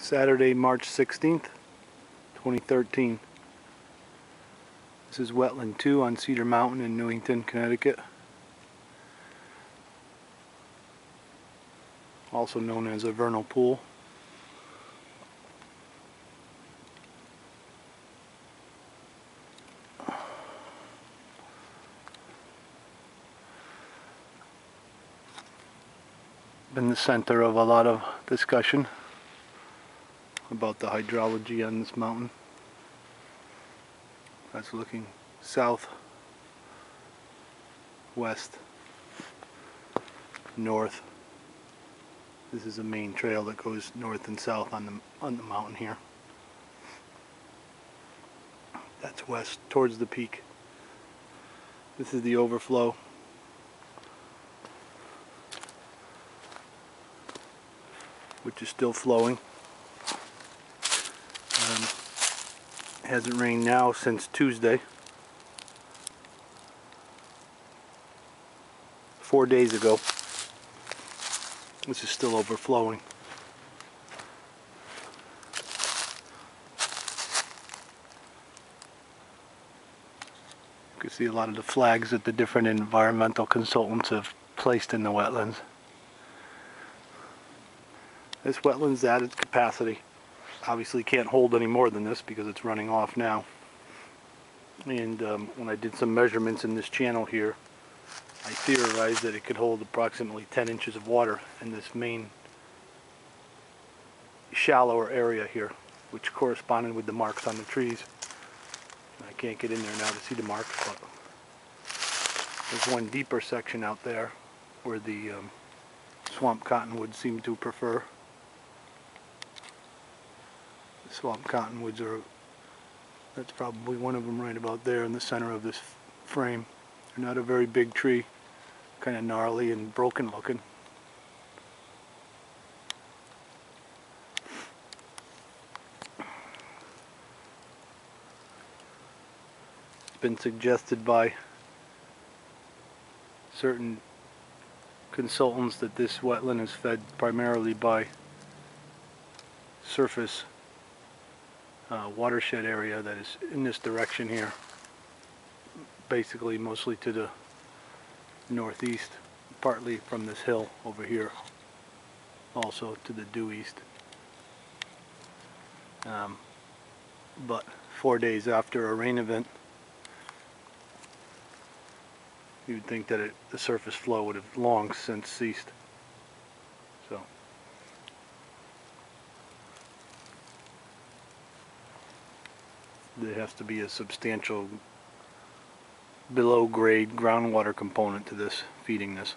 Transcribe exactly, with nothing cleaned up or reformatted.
Saturday, March sixteenth, twenty thirteen. This is Wetland two on Cedar Mountain in Newington, Connecticut. Also known as a vernal pool. Been the center of a lot of discussion about the hydrology on this mountain. That's looking south, west, north. This is a main trail that goes north and south on the on the mountain here. That's west towards the peak. This is the overflow. Which is still flowing. Um, it hasn't rained now since Tuesday. Four days ago. This is still overflowing. You can see a lot of the flags that the different environmental consultants have placed in the wetlands. This wetland's at its capacity. Obviously can't hold any more than this because it's running off now. And um, when I did some measurements in this channel here, I theorized that it could hold approximately ten inches of water in this main shallower area here, which corresponded with the marks on the trees. I can't get in there now to see the marks, but there's one deeper section out there where the um, swamp cottonwoods seem to prefer. The swamp cottonwoods are, that's probably one of them right about there in the center of this frame. They're not a very big tree, kind of gnarly and broken looking. It's been suggested by certain consultants that this wetland is fed primarily by surface uh, watershed area that is in this direction here. Basically mostly to the northeast, partly from this hill over here, also to the due east. Um, but four days after a rain event, you'd think that it, the surface flow would have long since ceased. So, there has to be a substantial below grade groundwater component to this, feeding this.